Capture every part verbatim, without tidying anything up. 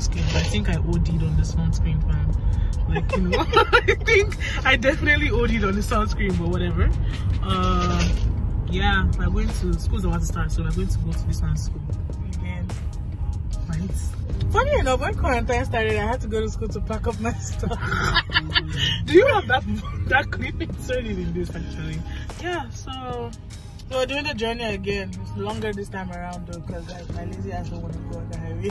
sunscreen. I think I O D'd on the sunscreen, fam. Like, you know, I think I definitely O D'd on the sunscreen, but whatever. Uh, yeah, we're going to, school's about to start, so we're going to go to this one's school. And then, right? Funny enough, when quarantine started, I had to go to school to pack up my stuff. Do you have that, that clip inserted in this, actually? Yeah, so... So we're doing the journey again. It's longer this time around though, because like, my lazy ass don't want to go on the highway.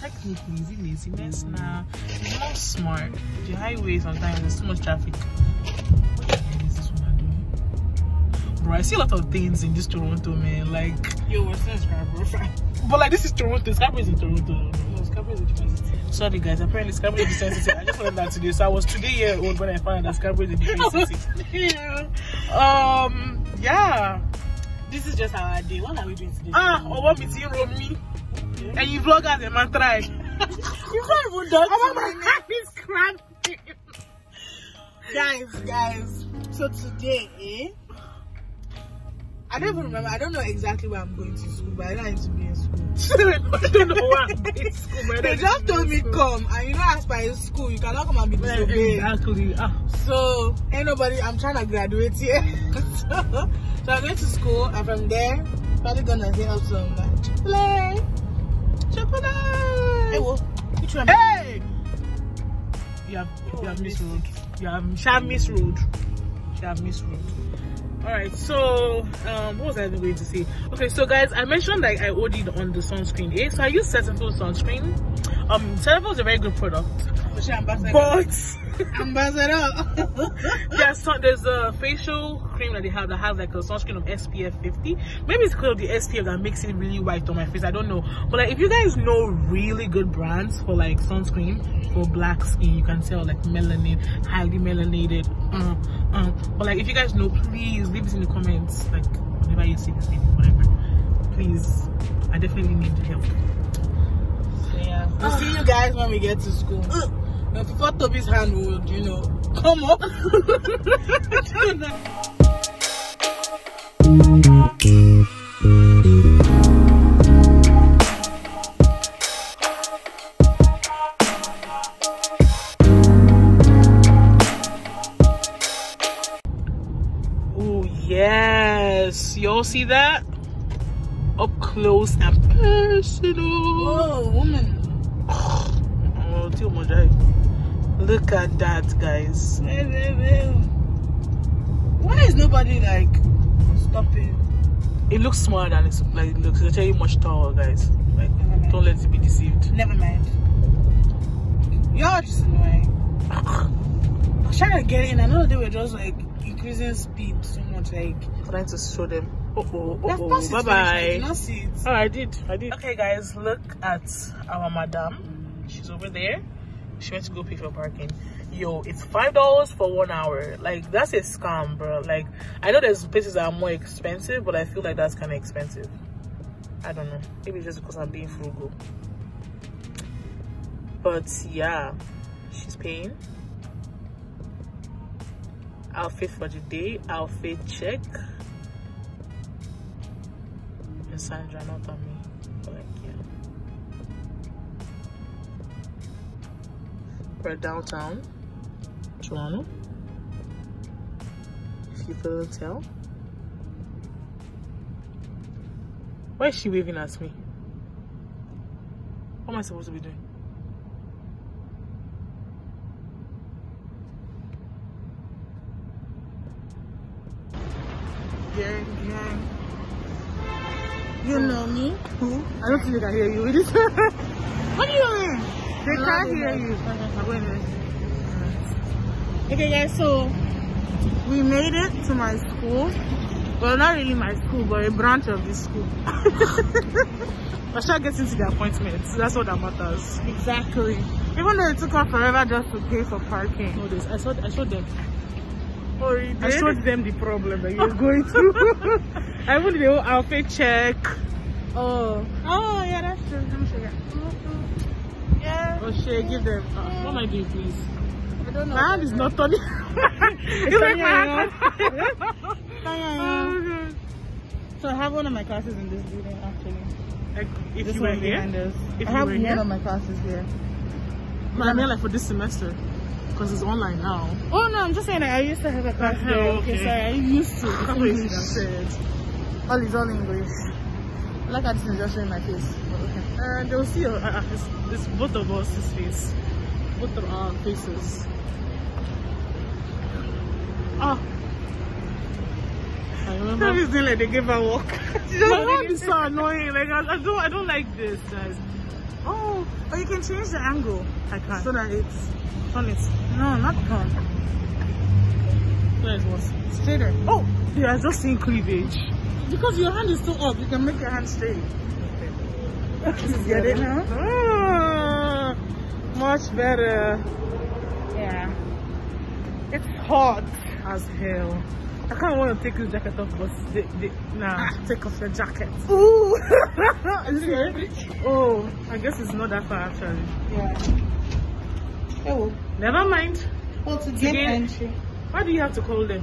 Technically, is it laziness? Nah, it's not smart. The highway sometimes there's too much traffic. What the hell is this woman doing? Bro, I see a lot of things in this Toronto, man. Like, yo, we're still in Scarborough, right? But like, this is Toronto. Scarborough is in Toronto. No, Scarborough is a different city. Sorry guys, apparently Scarborough is a different city. I just learned that today. So I was today year old when I found that Scarborough is a different city. um. Yeah, this is just our day. What are we doing today? Ah, oh, what is you on me? Okay. And you vloggers and man try. You can't even do it. Oh my God, it's cramping. Guys, guys. So today, eh? I don't even remember. I don't know exactly where I'm going to school, but I don't need to be in school. I don't know where I'm going to school. They just told me come, and you know, as by school, you cannot come and be disobeyed. Exactly. Ah. So, ain't nobody, I'm trying to graduate here. so, so, I'm going to school, and from there, probably gonna hit up some like, Chick-fil-A. Chick-fil-A. Hey, well, which one? Hey! You have, oh, you have misroad. You have, she have misroad. She have misroad. Alright, so um, what was I even going to say? Okay, so guys, I mentioned like I O D'd on the sunscreen, eh? So I use Cetaphil sunscreen. Um, Cetaphil is a very good product. But ambassador. But ambassador. there's so, there's a facial cream that they have that has like a sunscreen of S P F fifty. Maybe it's because of the S P F that makes it really white on my face. I don't know. But like, if you guys know really good brands for like sunscreen for black skin, you can tell like melanin, highly melanated. Uh, uh. But like, if you guys know, please. Leave it in the comments, like whenever you see this thing, whatever. Please, I definitely need help. So yeah, we'll uh, see you guys when we get to school. Uh, and before Toby's hand would, you know, come up. Y'all see that? Up close and personal. Whoa, woman. Look at that, guys. Why is nobody like stopping? It looks smaller than it's like it looks actually much taller, guys. Like, don't let it be deceived. Never mind. Y'all just annoying. I was trying to get in. I know they were just like increasing speed so much, like trying to show them. Oh, oh, oh, oh. Bye bye. Oh, I did, I did. Okay, guys, look at our madam. She's over there. She went to go pay for parking. Yo, it's five dollars for one hour. Like, that's a scam, bro. Like, I know there's places that are more expensive, but I feel like that's kind of expensive. I don't know. Maybe just because I'm being frugal. But yeah, she's paying. Outfit for the day, outfit check. And Sandra, not on me. But like, yeah. We're downtown Toronto. If you couldn't tell. Why is she waving at me? What am I supposed to be doing? Yeah, yeah. You know me? Who? I don't think I hear you. What are you doing? They no, can't hear you. Okay. Okay, guys, so we made it to my school. Well, not really my school, but a branch of this school. I shall get into the appointment. So that's what that matters. Exactly. Even though it took her forever just to pay for parking. No, this I saw. I showed them. Oh, I showed them the problem that you're going through. I would do outfit check. Oh, oh yeah, that's true. Let me show you. Mm-hmm. Yeah. Oh shit, give them. Uh, yeah. What am I doing, please? I don't know. My hand is not turning. You like my hand? Oh, so I have one of my classes in this building actually. Like, if this you were here, us. If I you have were here, one of my classes here. But I mean, like for this semester, because it's online now. Oh no, I'm just saying that I used to have a class here. Okay, okay. Sorry, I used to. That's what you said. All is all English. I like how this is just showing my face. Okay. And they'll see uh, uh, it's, it's both of us, his face, both of our faces. Ah. I remember. That is doing like they gave her walk. My mom is so annoying. Like I, I don't, I don't like this, guys. Oh, but you can change the angle. I can't. So that it's turn it. No, not turn. Where it was straighter. Oh, you are just seeing cleavage. Because your hand is still up, you can make your hand straight. Okay. You get it now? Ah, much better. Yeah. It's hot as hell. I kind of want to take this jacket off, but they, they, nah, take off your jacket. Ooh! Oh, I guess it's not that far actually. Yeah. Oh, never mind. Well, to gain entry. Why do you have to call them?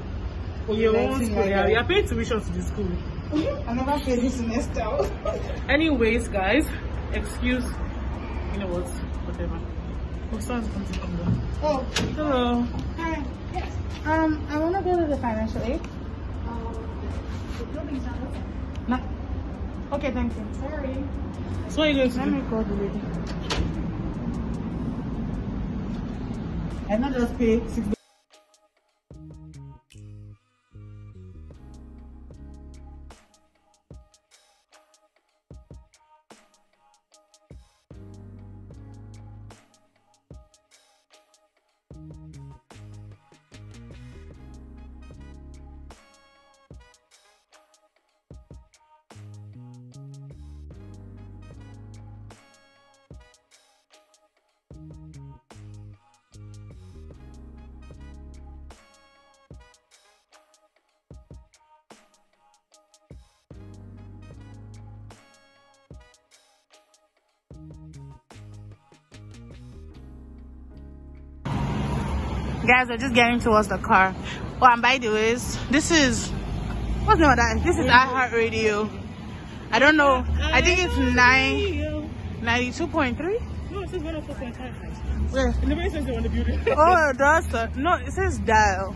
Well, your own school. Yeah, you are paying tuition to the school. I never paid this semester. Anyways, guys, excuse. You know what? Whatever. Oh, someone's going to come down. Oh, hello. Hi. Yes. Um, I want to go to the financial aid. Um, the building's not open. Not. Okay, thank you. Sorry. So what are you going to Let do? Let me call the lady. I not just pay six. Guys, we're just getting towards the car. Oh, and by the way, this is what's the name of that? This is iHeartRadio. I don't know. I think it's ninety-two point three. No, it says one oh four point five. Where? It never says they're on the building. Oh, that's the no. It says dial.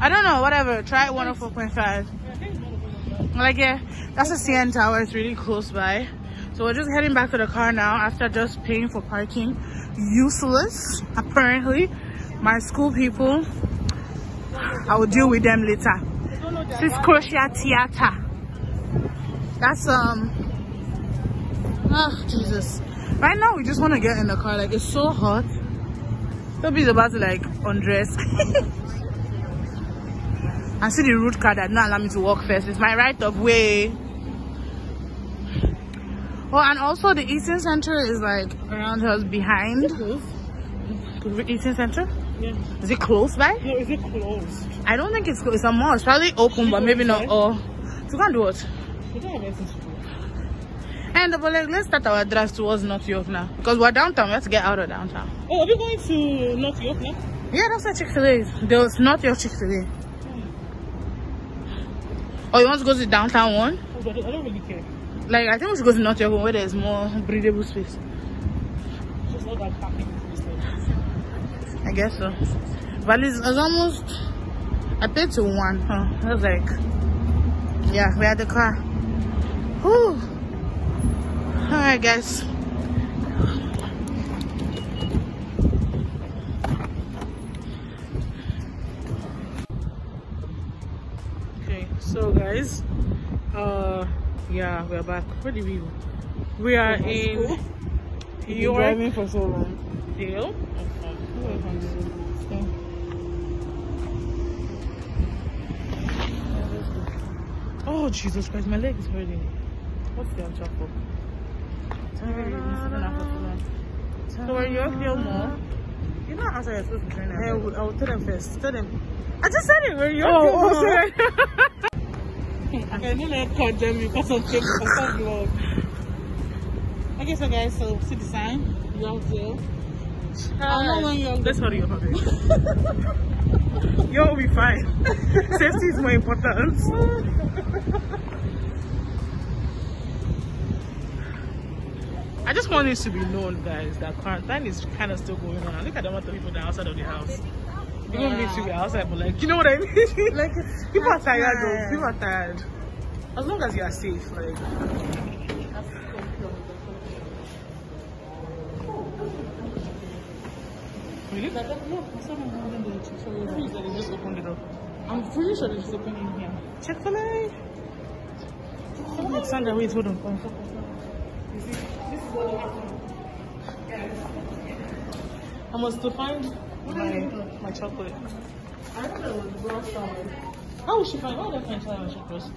I don't know. Whatever. Try one oh four point five. Yeah, I think it's one oh four point five. Like yeah, that's the C N Tower. It's really close by. So we're just heading back to the car now after just paying for parking. Useless, apparently. My school people, I will deal with them later. This is Croatia Theater. That's, um, oh, Jesus. Right now, we just want to get in the car. Like, it's so hot. Toby's about to, like, undress. I see the route car that did not allow me to walk first. It's my right of way. Oh, and also the eating center is, like, around us behind. Eating center? Yeah. Is it close by? No, is it closed? I don't think it's closed. It's a mall. It's probably open, but maybe not all. So we can do it. We don't have anything to do. And but like, let's start our drive towards North York now. Because we're downtown. We have to get out of downtown. Oh, are we going to North York now? Yeah, that's where Chick-fil-A is. There's North York Chick-fil-A. Hmm. Oh, you want to go to the downtown one? Oh, I don't really care. Like, I think we should go to North York one where there's more breathable space. It's just not that packed. I guess so, but it's, it's almost. I paid to one. Huh? I was like, yeah, we had the car. Whew. All right, guys. Okay, so guys, uh, yeah, we're back. Where did we go? We are in York. Driving for so long. Deal. Oh Jesus Christ, my leg is hurting. What's the actual book? So when you're here more, you don't answer your food trainer. I will tell them first. Tell them. I just said it. When you're here more. Sorry. I can't let call them because of things. Okay, so guys, so see the sign. You're here. Let's hurry up a bit. You'll be fine. Safety is more important. I just want this to be known, guys, that quarantine is kind of still going on. Look at the amount of people that are outside of the house. You don't need to be outside, but like, you know what I mean? Like, it's, people are tired, though. People are tired. As long as you are safe, like. Really? Like, yeah, someone holding the Chick-fil-A. I'm pretty sure they just opened it up. I'm pretty sure they just opened it here. Chick-fil-A! Alexander, wait, hold on. You see, this is what happened. I must find my, my chocolate. I remember it was brown shower. How would she find? How would I find shower shoppers?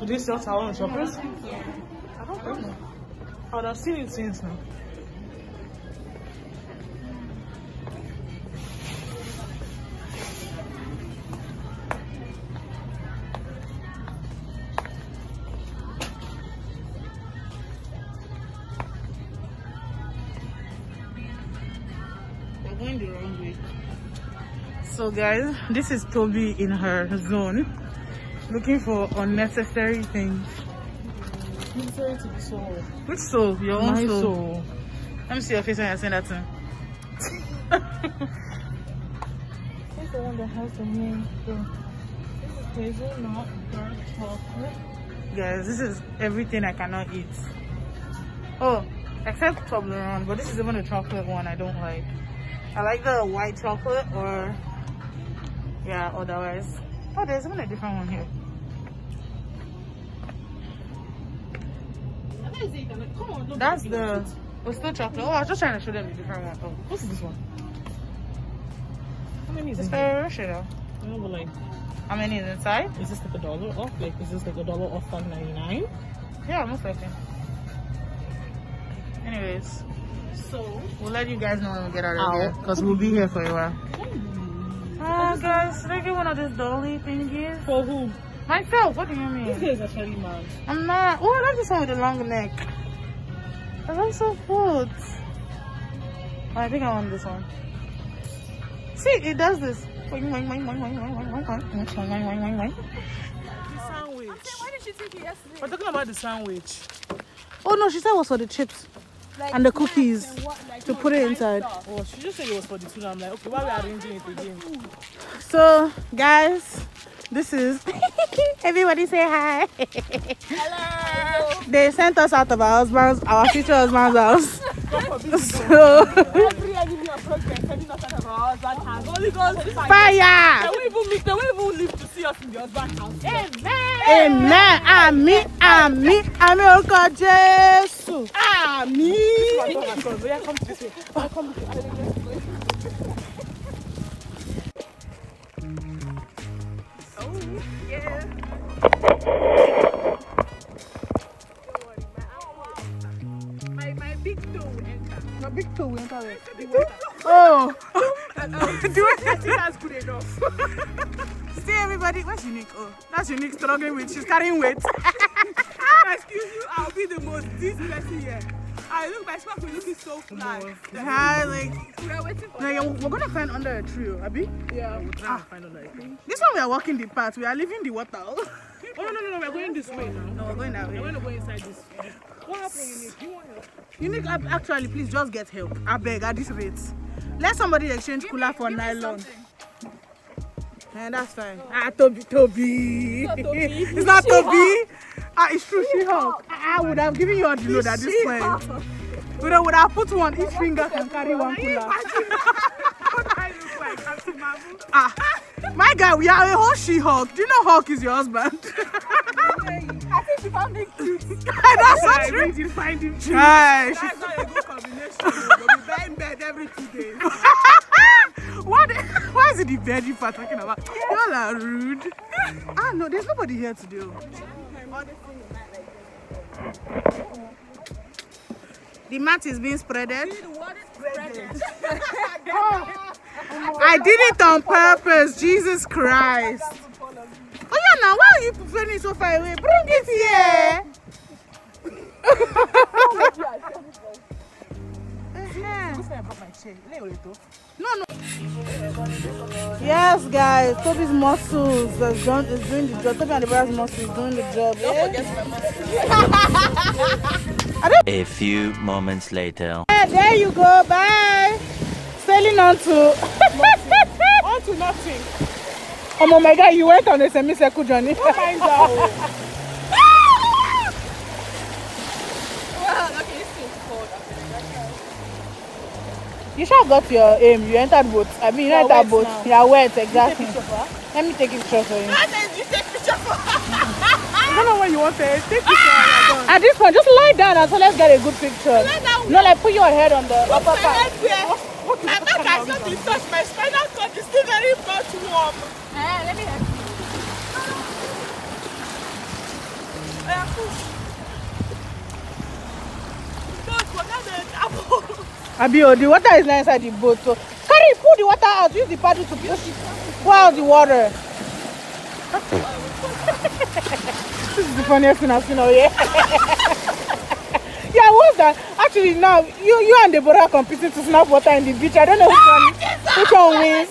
Do they sell shower on shoppers? Yeah. I don't remember. I would have seen it since now. Going the wrong way. So guys, this is Toby in her zone, looking for unnecessary things. Unnecessary to the soul. Which soul? Your own soul. soul. Let me see your face when I send that to him. This the one that has the name. This is hazelnut dark chocolate. Guys, this is everything I cannot eat. Oh, except Toblerone, but this is even a chocolate one I don't like. I like the white chocolate, or yeah, otherwise. Oh, there's even a different one here. Come on, that's the oh, still chocolate. Oh, I was just trying to show them a the different one. Oh, what's this one? How many is this? Here? I don't know, but like, how many is inside? Is this like a dollar off? Like, is this like a dollar off five ninety-nine? Yeah, most likely. Anyways. So we'll let you guys know when we get out of here, because we'll be here for a while. Ah, oh, guys, did I get one of these dolly thingies? For who? Myself. What do you mean? This is actually mad. I'm not. Oh, I love this one with the long neck. That looks so cute. Oh, I think I want this one. See, it does this. The sandwich. Why did she take it yesterday? We're talking about the sandwich. Oh no, she said it was for the chips. Like and the cookies and what, like, to put it inside. Stuff. Oh, she just said it was for the food. I'm like, okay, why are we arranging it again? So, guys, this is everybody say hi. Hello. They sent us out of our husband's, our future husband's house. So, every enemy approach, they're sending us out of our husband's house. Only God is fire. They won't even meet. They won't even live to see us in the husband's house. Amen. Amen. Ami, ami, ami, oh God, Jesus. So, ah, me! Oh, yeah. My, my big toe will enter. My big toe will enter. Oh! It has good enough. See, everybody, where's Unique? Oh, that's Unique struggling with. She's carrying weight. Excuse you, I'll be the most this person here. I look, my spark will look so flat. Hi, like, we're waiting for no, yeah, we're gonna find under a tree, Abby. Yeah, we'll try ah. to find under a tree. This one, we are walking the path, we are leaving the water. Oh, no, no, no, no, we're going this way now. No, we're going that way. We're gonna go inside this. What happened, Unique? You want help? Unique, actually, please just get help. I beg, at this rate. Let somebody exchange cooler for nylon. And that's fine. Oh. Ah, Toby, Toby. It's not Toby. It's not Toby. Ah, it's true. She helped. I would have given you all the load at this point. Would I would have put one each finger and carry one cooler. Ah, my guy, we are a whole She-Hulk. Do you know Hulk is your husband? I think she found it cute. That's not true. I didn't find him cute. That's not a good combination. We'll be back in bed every two days. What? Why is it the bed you are talking about? Y'all are rude. Ah no, there's nobody here to do. The mat is being spreaded. Oh, I did it on purpose. Jesus Christ. Oh yeah, now why are you putting it so far away? Bring it here. No, no. Yes, guys, Toby's muscles is doing, is doing the job. Toby and the brother's muscles is doing the job. Yeah? A few moments later. Yeah, there you go, bye. Sailing on to on to nothing. Oh, oh my God, you went on a semicircle journey. Oh my God. Wow, okay, this thing's cold. You should have got your aim. Um, you entered boat. I mean, you yeah, entered boat. You are yeah, wet, exactly. Let me take a picture for you. You take picture for I don't know what you want to take picture. Ah! At this point, just lie down and so let's get a good picture. Down, no, like put your head on the upper part. What, what my back has not been touched. My spinal cord is still very much warm. Ah, let me help you. Ah, push. Don't go down. Abio, the water is not inside the boat, so carry, pull the water out, use the paddle to push it, pour out the water. This is the funniest thing I've seen all year. Yeah, what's that? Actually, now, you you and Deborah are competing to snap water in the beach. I don't know which one, which one wins.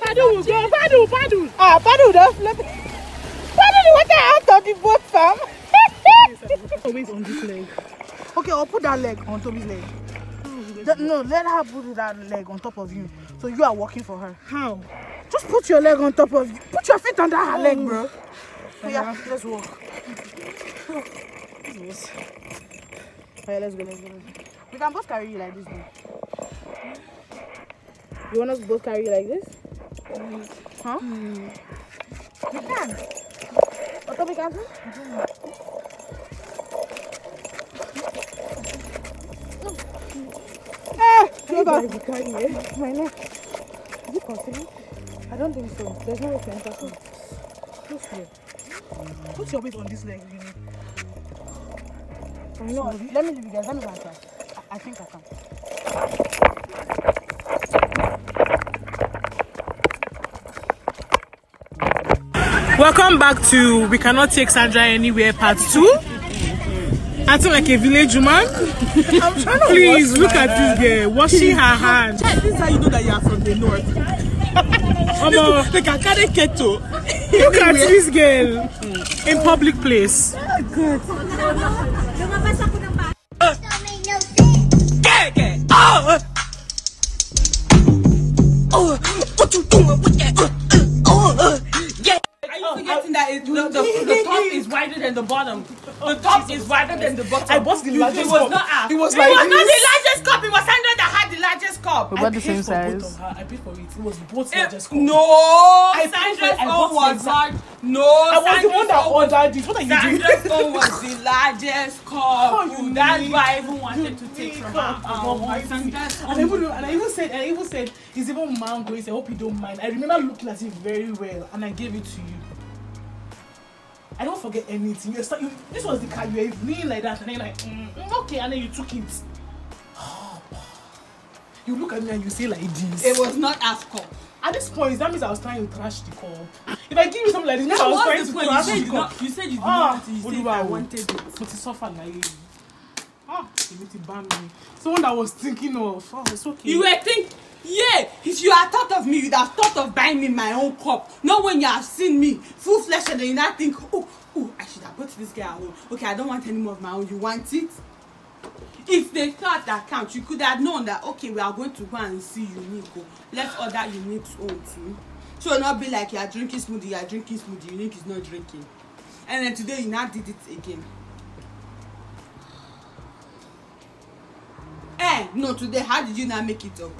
Paddle, go, paddle, paddle. Ah, paddle, don't flip. Paddle the water out of the boat, fam. Always on this leg. Okay, I'll put that leg on Toby's leg. No, let her put that leg on top of you. So you are working for her. How? Just put your leg on top of you. Put your feet under her oh. leg, bro. So yeah, let's walk. Yes. Alright, let's go, let's go, let's go. We can both carry you like this, bro. You want us to both carry you like this? Mm. Huh? Mm. You can. What Toby can do? My neck. Is it continuing? I don't think so. There's no way to enter from. Put your weight on this leg. I know. Let me leave you guys. Let me go try. I think I can. Welcome back to We Cannot Take Sandra Anywhere Part two. I feel like a village woman. I'm trying to please look at hand. This girl washing her hand. This is how you know that you are from the north. Oh, they can carry keto. Look at this girl in public place. Oh, good. Are you forgetting that it, the, the, the top is wider than the bottom? The top Jesus is wider than the bottom. I bought the largest cup. It was cup. Not a, It was, it like was not the largest cup. It was Sandra that had the largest cup. We bought the same size. I paid for it. It was both largest cup. No, I Sandra's own was large. No, I was Sandra's the one that ordered it. What are you doing? Sandra's own was the largest cup. Oh, that's need, why I even wanted to take from her. Um, and I even and I even said and I even said it's even mango. I hope you don't mind. I remember looking at it very well, and I gave it to you. I don't forget anything. You start, you, this was the car you were leaning like that, and then you're like, mm, okay, and then you took it. You look at me and you say like this. It was not as cup. At this point, that means I was trying to trash the cup. If I give you something like this, that I was, was trying to point. Trash the cup. You said you didn't want it. You said I wanted it. But it suffered like it. Ah, it made it ban me. Someone that was thinking of, oh, it's okay. You were thinking, yeah, if you had thought of me, you would have thought of buying me my own cup. Not when you have seen me full flesh and then you not think, oh, oh, I should have put this guy away. Okay, I don't want any more of my own. You want it? If they thought that counts, you could have known that, okay, we are going to go and see Unico. Let's order Unique's own too. So not be like you are drinking smoothie, you are drinking smoothie, Unique is not drinking. And then today you now did it again. Eh, no, today, how did you not make it up?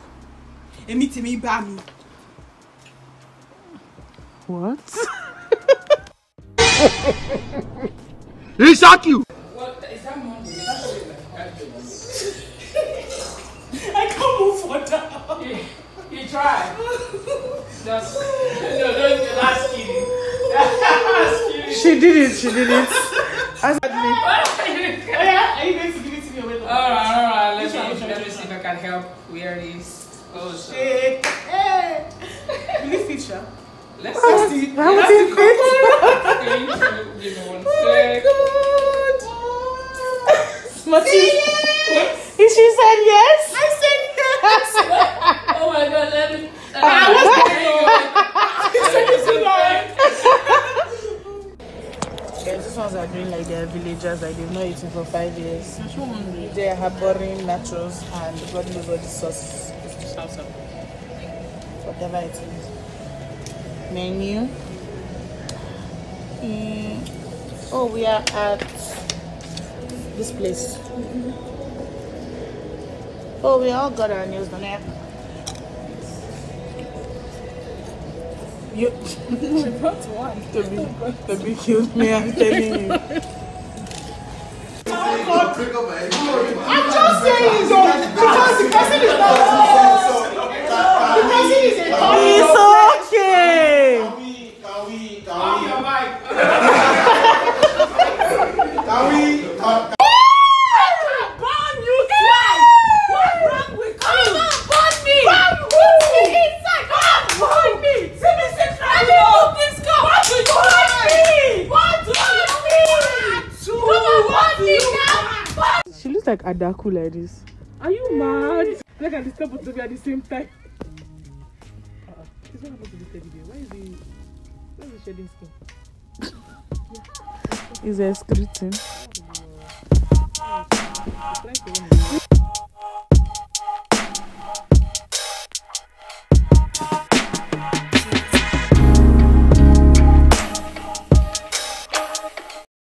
What? He shot you! What is that money? I can't move further. You, you try. That's, no, don't ask you. She did it, she did it. As are you going to give it to me? Alright, alright, let's see, let me see if I can help where it is. Oh, shit. Hey! Really feature? Let's oh, see. That was it. Thank you. Give me one sec. Oh, Smutty. Yes. She said yes. I said yes. Oh, my God. Let me. Uh, I was going to go. Guys, these ones are doing like their village just like they've not eaten for five years. I'm so hungry. They are harboring nachos and God knows all the sauce. Salsa. Whatever it is. Menu. Mm. Oh, we are at this place. Mm-hmm. Oh, we all got our nails done. You brought one. To be, to be cute, me, I'm telling you. I'm just saying, so because the person is not. The person is a it's okay. Can we, can we, can we? Your mic. Can we? Can we? She looks like Adaku like this. Are you mad? Like I disturb both of you at the same time. Uh-uh. This one happened to this teddy bear. Why is he? Why is he shedding skin? He's excreting.